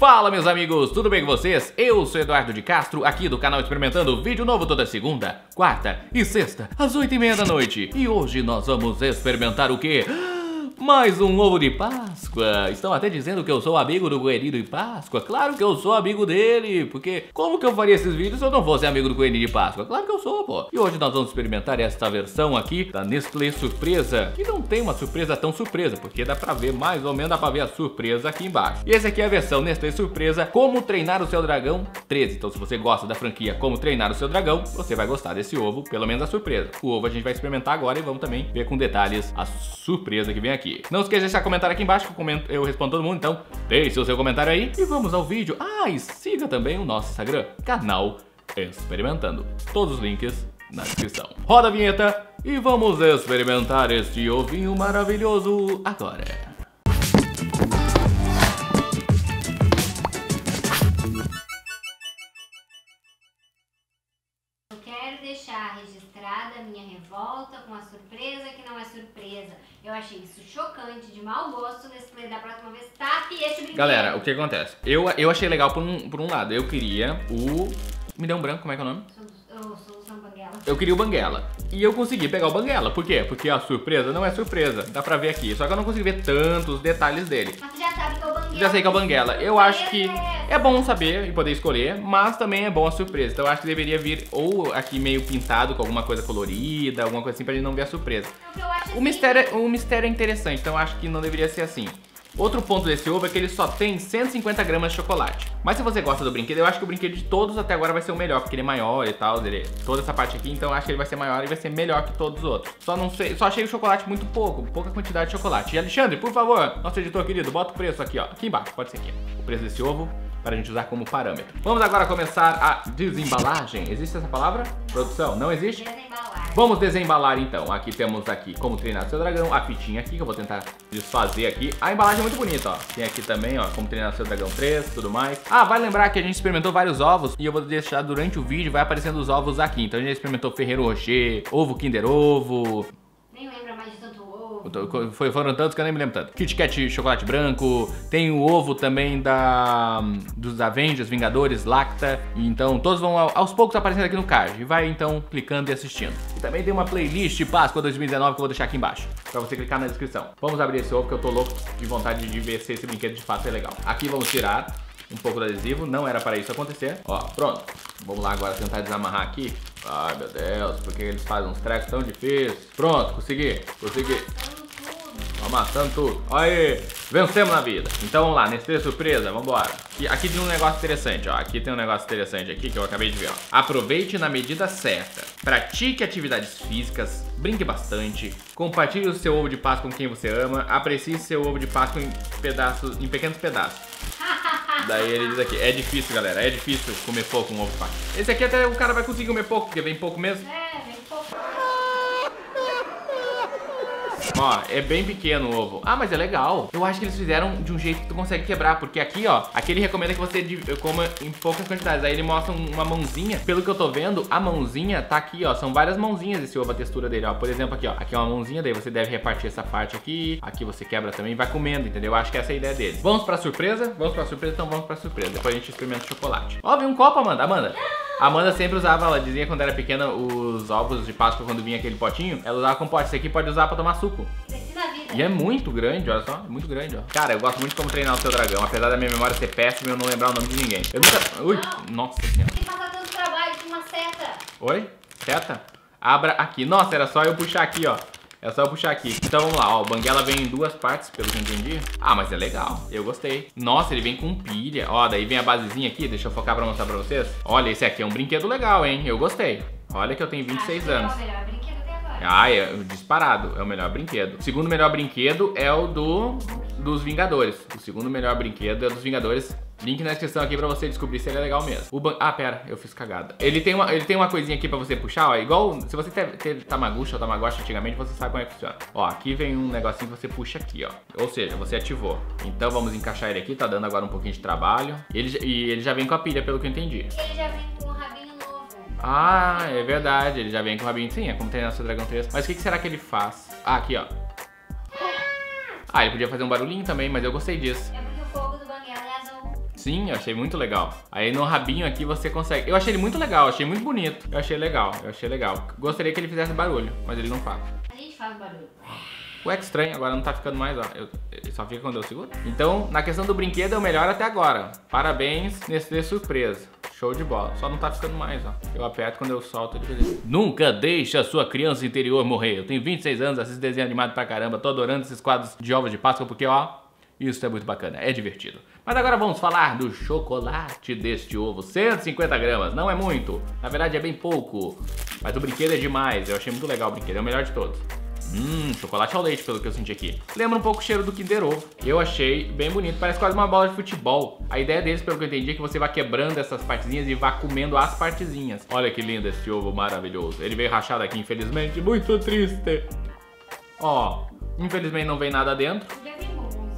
Fala meus amigos, tudo bem com vocês? Eu sou Eduardo de Castro, aqui do Canal Experimentando, vídeo novo toda segunda, quarta e sexta, às 8h30 da noite. E hoje nós vamos experimentar o quê? Mais um ovo de Páscoa. Estão até dizendo que eu sou amigo do Coelhinho de Páscoa. Claro que eu sou amigo dele, porque como que eu faria esses vídeos se eu não fosse amigo do Coelhinho de Páscoa? Claro que eu sou, pô. E hoje nós vamos experimentar esta versão aqui da Nestlé Surpresa, que não tem uma surpresa tão surpresa, porque dá pra ver mais ou menos, dá pra ver a surpresa aqui embaixo. E essa aqui é a versão Nestlé Surpresa Como Treinar o Seu Dragão 13. Então se você gosta da franquia Como Treinar o Seu Dragão, você vai gostar desse ovo, pelo menos a surpresa. O ovo a gente vai experimentar agora e vamos também ver com detalhes a surpresa que vem aqui. Não esqueça de deixar comentário aqui embaixo, que eu respondo todo mundo, então deixe o seu comentário aí. E vamos ao vídeo. Ah, e siga também o nosso Instagram, Canal Experimentando. Todos os links na descrição. Roda a vinheta e vamos experimentar este ovinho maravilhoso agora. Minha revolta com a surpresa que não é surpresa. Eu achei isso chocante, de mau gosto. Nestlé, da próxima vez, tape este brinquedo. Galera, o que acontece? Eu achei legal por um lado. Eu queria o... Me deu um branco, como é que é o nome? Eu queria o Banguela. E eu consegui pegar o Banguela. Por quê? Porque a surpresa não é surpresa. Dá pra ver aqui. Só que eu não consegui ver tantos detalhes dele. Mas tu já sabe que é o Banguela. Já sei que é o Banguela. Eu acho que é bom saber e poder escolher, mas também é bom a surpresa. Então eu acho que deveria vir ou aqui meio pintado com alguma coisa colorida, alguma coisa assim, pra gente não ver a surpresa. O mistério é interessante, então eu acho que não deveria ser assim. Outro ponto desse ovo é que ele só tem 150 gramas de chocolate. Mas se você gosta do brinquedo, eu acho que o brinquedo de todos até agora vai ser o melhor, porque ele é maior e tal, toda essa parte aqui, então eu acho que ele vai ser maior e vai ser melhor que todos os outros. Só não sei, só achei o chocolate muito pouca quantidade de chocolate. E Alexandre, por favor, nosso editor querido, bota o preço aqui, ó, aqui embaixo, pode ser aqui, ó, o preço desse ovo, para a gente usar como parâmetro. Vamos agora começar a desembalagem. Existe essa palavra? Produção? Não existe? Desembalar. Vamos desembalar então. Aqui temos aqui Como Treinar Seu Dragão, a fitinha aqui que eu vou tentar desfazer aqui. A embalagem é muito bonita, ó. Tem aqui também, ó, Como Treinar Seu Dragão 3, tudo mais. Ah, vai lembrar que a gente experimentou vários ovos e eu vou deixar durante o vídeo, vai aparecendo os ovos aqui. Então a gente experimentou Ferrero Rocher, ovo Kinder Ovo. Nem lembra mais de tanto ovo. Foram tantos que eu nem me lembro tanto. Kit Kat chocolate branco. Tem o ovo também dos Avengers, Vingadores, Lacta. Então todos vão aos poucos aparecendo aqui no card. E vai então clicando e assistindo. E também tem uma playlist Páscoa 2019 que eu vou deixar aqui embaixo, pra você clicar na descrição. Vamos abrir esse ovo que eu tô louco de vontade de ver se esse brinquedo de fato é legal. Aqui vamos tirar um pouco do adesivo. Não era para isso acontecer. Ó, pronto. Vamos lá agora tentar desamarrar aqui. Ai meu Deus, por que eles fazem uns trecos tão difíceis? Pronto, consegui. Amassando tudo. Aí, vencemos na vida. Então vamos lá, Nestlé Surpresa, vambora. E aqui tem um negócio interessante, ó. Aqui tem um negócio interessante aqui que eu acabei de ver, ó. Aproveite na medida certa. Pratique atividades físicas, brinque bastante, compartilhe o seu ovo de Páscoa com quem você ama, aprecie seu ovo de Páscoa em pequenos pedaços. Daí ele diz aqui, é difícil, galera, é difícil comer pouco um ovo de Páscoa. Esse aqui até o cara vai conseguir comer pouco, porque vem pouco mesmo. É, vem pouco. Ó, é bem pequeno o ovo. Ah, mas é legal. Eu acho que eles fizeram de um jeito que tu consegue quebrar, porque aqui, ó, aqui ele recomenda que você coma em poucas quantidades. Aí ele mostra uma mãozinha. Pelo que eu tô vendo, a mãozinha tá aqui, ó. São várias mãozinhas esse ovo, a textura dele, ó. Por exemplo, aqui, ó. Aqui é uma mãozinha, daí você deve repartir essa parte aqui. Aqui você quebra também e vai comendo, entendeu? Eu acho que essa é a ideia dele. Vamos pra surpresa? Vamos pra surpresa, então vamos pra surpresa. Depois a gente experimenta o chocolate. Ó, vem um copo, Amanda. Amanda sempre usava, ela dizia quando era pequena, os ovos de Páscoa, quando vinha aquele potinho, ela usava com pote. Esse aqui pode usar pra tomar suco. E é muito grande, olha só, é muito grande, ó. Cara, eu gosto muito de Como Treinar o Seu Dragão, apesar da minha memória ser péssima e eu não lembrar o nome de ninguém. Eu nunca... Ui, nossa senhora. Por que passar tanto trabalho com uma seta? Oi? Seta? Abra aqui. Nossa, era só eu puxar aqui, ó. É só eu puxar aqui. Então vamos lá, ó. O Banguela vem em duas partes, pelo que eu entendi. Ah, mas é legal. Eu gostei. Nossa, ele vem com pilha. Ó, daí vem a basezinha aqui. Deixa eu focar pra mostrar pra vocês. Olha, esse aqui é um brinquedo legal, hein? Eu gostei. Olha que eu tenho 26 anos. É o melhor brinquedo até agora. Ah, é disparado. É o melhor brinquedo. O segundo melhor brinquedo é o dos Vingadores. O segundo melhor brinquedo é o dos Vingadores. Link na descrição aqui pra você descobrir se ele é legal mesmo. Ah, pera, eu fiz cagada. Ele tem uma coisinha aqui pra você puxar, ó. Igual, se você teve Tamagotchi ou Tamagotchi antigamente, você sabe como é que funciona. Ó, aqui vem um negocinho que você puxa aqui, ó. Ou seja, você ativou. Então vamos encaixar ele aqui, tá dando agora um pouquinho de trabalho. E ele já vem com a pilha, pelo que eu entendi. Ele já vem com o rabinho novo. Ah, é verdade, ele já vem com o rabinho. Sim, é Como Treinar o Seu Dragão 3. Mas o que será que ele faz? Ah, aqui, ó. Ah, ele podia fazer um barulhinho também, mas eu gostei disso. É porque o fogo do Banguela é azul. Sim, eu achei muito legal. Aí no rabinho aqui você consegue... Eu achei ele muito legal, achei muito bonito. Eu achei legal, Gostaria que ele fizesse barulho, mas ele não faz. A gente faz barulho. Ué, que estranho, agora não tá ficando mais, ó. Ele só fica quando eu seguro. Então, na questão do brinquedo, é o melhor até agora. Parabéns, Nestlé Surpresa. Show de bola. Só não tá ficando mais, ó. Eu aperto quando eu solto. Ele... Nunca deixe a sua criança interior morrer. Eu tenho 26 anos, assisto desenho animado pra caramba. Tô adorando esses quadros de ovos de Páscoa, porque, ó... Isso é muito bacana, é divertido. Mas agora vamos falar do chocolate deste ovo. 150 gramas, não é muito. Na verdade é bem pouco. Mas o brinquedo é demais, eu achei muito legal o brinquedo. É o melhor de todos. Chocolate ao leite, pelo que eu senti aqui. Lembra um pouco o cheiro do Kinder Ovo. Eu achei bem bonito, parece quase uma bola de futebol. A ideia deles, pelo que eu entendi, é que você vai quebrando essas partezinhas e vai comendo as partezinhas. Olha que lindo esse ovo maravilhoso. Ele veio rachado aqui, infelizmente, muito triste. Ó, infelizmente não vem nada dentro.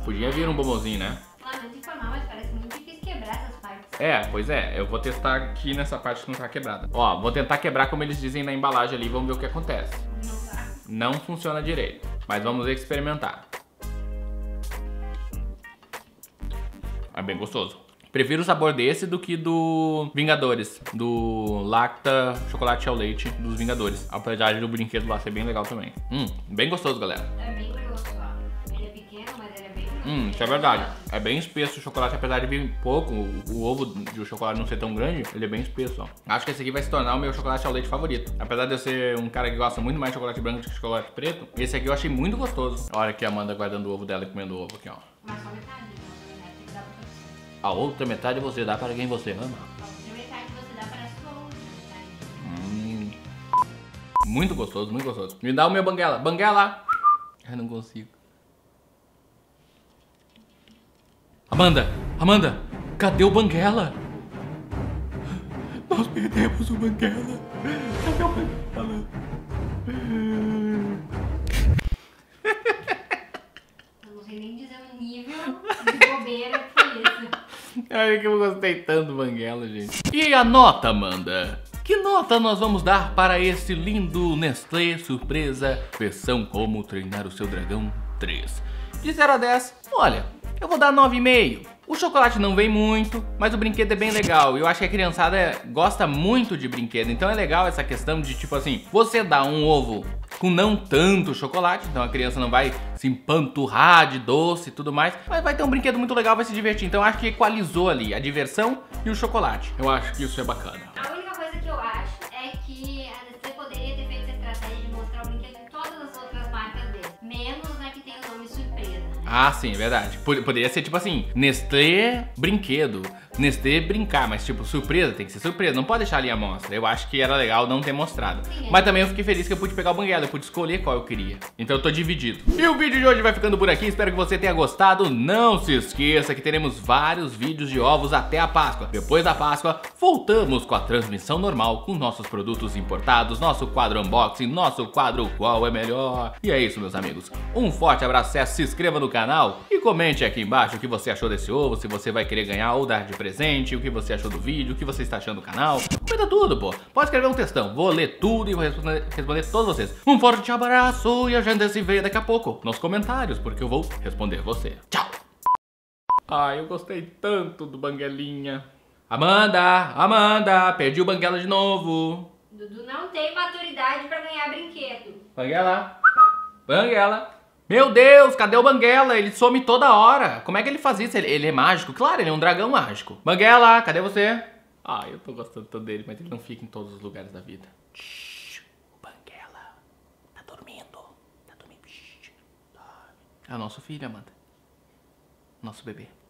Podia vir um bombonzinho, né? Ah, mas informal, mas parece muito difícil quebrar essas partes. É, pois é. Eu vou testar aqui nessa parte que não tá quebrada. Ó, vou tentar quebrar como eles dizem na embalagem ali. Vamos ver o que acontece. Não tá. Não funciona direito. Mas vamos experimentar. É bem gostoso. Prefiro o sabor desse do que do Vingadores. Do Lacta Chocolate ao Leite dos Vingadores. Apesar do brinquedo lá ser bem legal também. Bem gostoso, galera. É bem gostoso. Isso é verdade. É bem espesso o chocolate, apesar de vir pouco, o ovo de o chocolate não ser tão grande, ele é bem espesso, ó. Acho que esse aqui vai se tornar o meu chocolate ao leite favorito. Apesar de eu ser um cara que gosta muito mais de chocolate branco do que chocolate preto, esse aqui eu achei muito gostoso. Olha aqui a Amanda guardando o ovo dela e comendo o ovo aqui, ó. Mas só metade, né? Tem que dar pra você. A outra metade você dá para quem você ama. A outra metade você dá para a sua outra metade. Muito gostoso, muito gostoso. Me dá o meu Banguela. Banguela! Ai, não consigo. Amanda, Amanda, cadê o Banguela? Nós perdemos o Banguela. Cadê o Banguela? Eu não sei nem dizer o nível de bobeira que foi isso. Olha que eu gostei tanto do Banguela, gente. E a nota, Amanda? Que nota nós vamos dar para esse lindo Nestlé Surpresa versão Como Treinar o Seu Dragão 3? De 0 a 10, olha... Eu vou dar 9,5. O chocolate não vem muito, mas o brinquedo é bem legal. Eu acho que a criançada gosta muito de brinquedo. Então é legal essa questão de, tipo assim, você dá um ovo com não tanto chocolate. Então a criança não vai se empanturrar de doce e tudo mais. Mas vai ter um brinquedo muito legal, vai se divertir. Então eu acho que equalizou ali a diversão e o chocolate. Eu acho que isso é bacana. A única coisa que eu acho é que você poderia ter feito essa estratégia de mostrar o brinquedo em todas as outras marcas dele. Menos na que tem o nome surpresa. Ah, sim, é verdade. Poderia ser tipo assim, Nestlé brinquedo, Nestlé brincar, mas tipo, surpresa, tem que ser surpresa, não pode deixar ali a amostra. Eu acho que era legal não ter mostrado. Sim, é. Mas também eu fiquei feliz que eu pude pegar o Banguela, eu pude escolher qual eu queria. Então eu tô dividido. E o vídeo de hoje vai ficando por aqui, espero que você tenha gostado. Não se esqueça que teremos vários vídeos de ovos até a Páscoa. Depois da Páscoa, voltamos com a transmissão normal, com nossos produtos importados, nosso quadro unboxing, nosso quadro qual é melhor. E é isso, meus amigos. Um forte abraço, se inscreva no canal. E comente aqui embaixo o que você achou desse ovo, se você vai querer ganhar ou dar de presente, o que você achou do vídeo, o que você está achando do canal. Comenta tudo, pô. Pode escrever um textão, vou ler tudo e vou responder todos vocês. Um forte abraço e a gente se vê daqui a pouco nos comentários, porque eu vou responder você. Tchau! Ai, eu gostei tanto do Banguelinha. Amanda, Amanda, perdi o Banguela de novo. Dudu não tem maturidade pra ganhar brinquedo. Banguela, Banguela. Meu Deus, cadê o Banguela? Ele some toda hora. Como é que ele faz isso? Ele é mágico? Claro, ele é um dragão mágico. Banguela, cadê você? Ah, eu tô gostando tanto dele, mas ele não fica em todos os lugares da vida. Shhh, o Banguela tá dormindo. Shhh, dorme. É o nosso filho, Amanda. Nosso bebê.